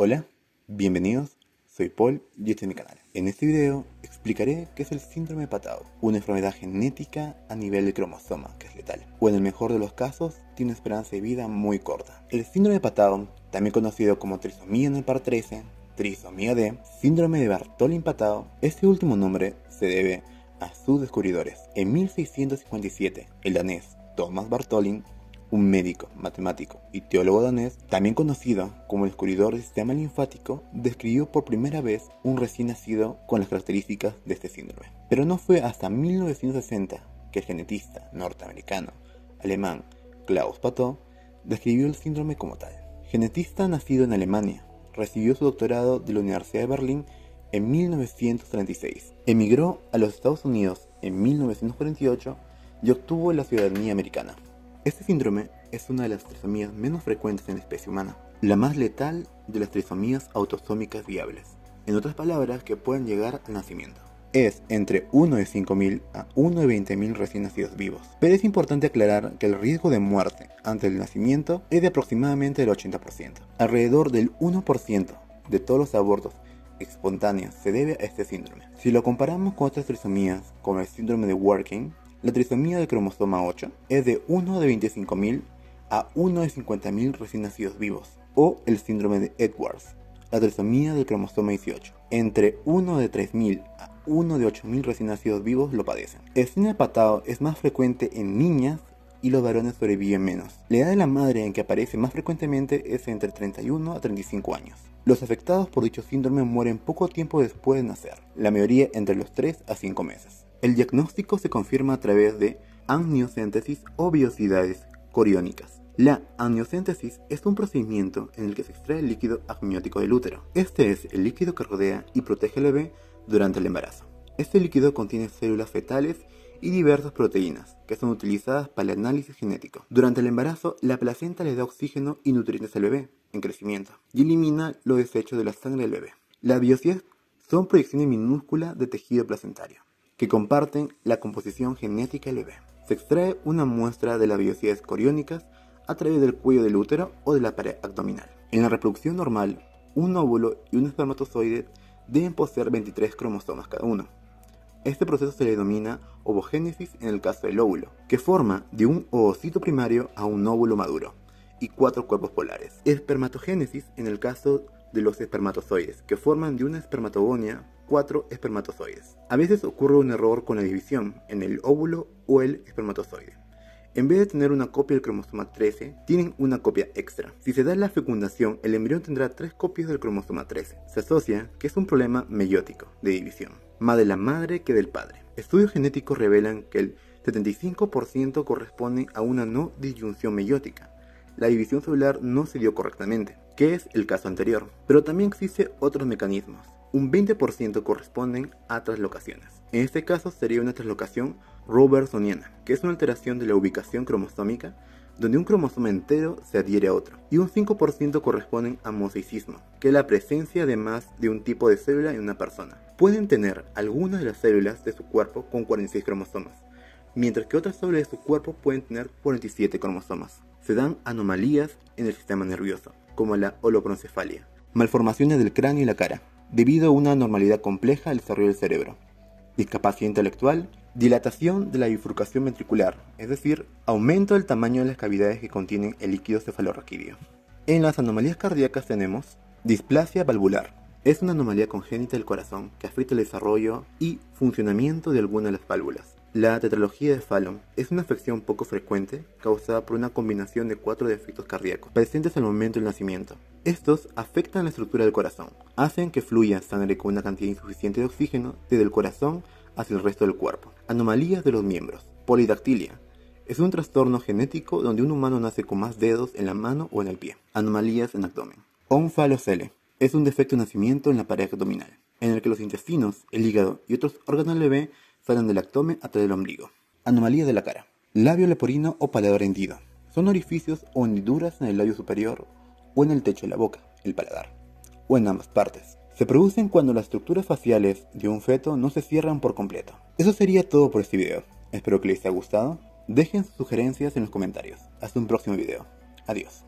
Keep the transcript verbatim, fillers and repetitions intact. Hola, bienvenidos, soy Paul y este es mi canal. En este video explicaré qué es el síndrome de Patau, una enfermedad genética a nivel de cromosoma que es letal, o en el mejor de los casos tiene una esperanza de vida muy corta. El síndrome de Patau, también conocido como trisomía en el par trece, trisomía D, síndrome de Bartolin Patau, este último nombre se debe a sus descubridores. En mil seiscientos cincuenta y siete, el danés Thomas Bartolin, un médico, matemático y teólogo danés, también conocido como el descubridor del sistema linfático, describió por primera vez un recién nacido con las características de este síndrome. Pero no fue hasta mil novecientos sesenta que el genetista norteamericano alemán Klaus Patau describió el síndrome como tal. Genetista nacido en Alemania, recibió su doctorado de la Universidad de Berlín en mil novecientos treinta y seis. Emigró a los Estados Unidos en mil novecientos cuarenta y ocho y obtuvo la ciudadanía americana. Este síndrome es una de las trisomías menos frecuentes en la especie humana, la más letal de las trisomías autosómicas viables, en otras palabras que pueden llegar al nacimiento. Es entre uno de cinco mil a uno de veinte mil recién nacidos vivos, pero es importante aclarar que el riesgo de muerte antes del nacimiento es de aproximadamente el ochenta por ciento. Alrededor del uno por ciento de todos los abortos espontáneos se debe a este síndrome. Si lo comparamos con otras trisomías como el síndrome de Edwards, la trisomía del cromosoma ocho es de uno de veinticinco mil a uno de cincuenta mil recién nacidos vivos, o el síndrome de Edwards, la trisomía del cromosoma dieciocho, entre uno de tres mil a uno de ocho mil recién nacidos vivos lo padecen. El síndrome de Patau es más frecuente en niñas y los varones sobreviven menos. La edad de la madre en que aparece más frecuentemente es entre treinta y uno a treinta y cinco años. Los afectados por dicho síndrome mueren poco tiempo después de nacer, la mayoría entre los tres a cinco meses. El diagnóstico se confirma a través de amniocentesis o vellosidades coriónicas. La amniocentesis es un procedimiento en el que se extrae el líquido amniótico del útero. Este es el líquido que rodea y protege al bebé durante el embarazo. Este líquido contiene células fetales y diversas proteínas que son utilizadas para el análisis genético. Durante el embarazo, la placenta le da oxígeno y nutrientes al bebé en crecimiento y elimina los desechos de la sangre del bebé. Las vellosidades son proyecciones minúsculas de tejido placentario que comparten la composición genética del bebé. Se extrae una muestra de las vellosidades coriónicas a través del cuello del útero o de la pared abdominal. En la reproducción normal, un óvulo y un espermatozoide deben poseer veintitrés cromosomas cada uno. Este proceso se le denomina ovogénesis en el caso del óvulo, que forma de un ovocito primario a un óvulo maduro y cuatro cuerpos polares. Espermatogénesis en el caso de los espermatozoides, que forman de una espermatogonia cuatro espermatozoides. A veces ocurre un error con la división en el óvulo o el espermatozoide. En vez de tener una copia del cromosoma trece, tienen una copia extra. Si se da la fecundación, el embrión tendrá tres copias del cromosoma trece. Se asocia que es un problema meiótico de división, más de la madre que del padre. Estudios genéticos revelan que el setenta y cinco por ciento corresponde a una no disyunción meiótica. La división celular no se dio correctamente, que es el caso anterior. Pero también existen otros mecanismos. Un veinte por ciento corresponden a traslocaciones. En este caso sería una traslocación robertsoniana, que es una alteración de la ubicación cromosómica, donde un cromosoma entero se adhiere a otro. Y un cinco por ciento corresponden a mosaicismo, que es la presencia de más de un tipo de célula en una persona. Pueden tener algunas de las células de su cuerpo con cuarenta y seis cromosomas, mientras que otras células de su cuerpo pueden tener cuarenta y siete cromosomas. Se dan anomalías en el sistema nervioso, como la holoprosencefalia, malformaciones del cráneo y la cara, debido a una anormalidad compleja al desarrollo del cerebro, discapacidad intelectual, dilatación de la bifurcación ventricular, es decir, aumento del tamaño de las cavidades que contienen el líquido cefalorraquídeo. En las anomalías cardíacas tenemos displasia valvular, es una anomalía congénita del corazón que afecta el desarrollo y funcionamiento de alguna de las válvulas. La tetralogía de Fallot es una afección poco frecuente causada por una combinación de cuatro defectos cardíacos presentes al momento del nacimiento. Estos afectan la estructura del corazón, hacen que fluya sangre con una cantidad insuficiente de oxígeno desde el corazón hacia el resto del cuerpo. Anomalías de los miembros. Polidactilia es un trastorno genético donde un humano nace con más dedos en la mano o en el pie. Anomalías en abdomen. Onfalocele es un defecto de nacimiento en la pared abdominal, en el que los intestinos, el hígado y otros órganos del bebé salen del abdomen hasta el ombligo. Anomalías de la cara. Labio leporino o paladar hendido. Son orificios o hendiduras en el labio superior o en el techo de la boca, el paladar, o en ambas partes. Se producen cuando las estructuras faciales de un feto no se cierran por completo. Eso sería todo por este video. Espero que les haya gustado. Dejen sus sugerencias en los comentarios. Hasta un próximo video. Adiós.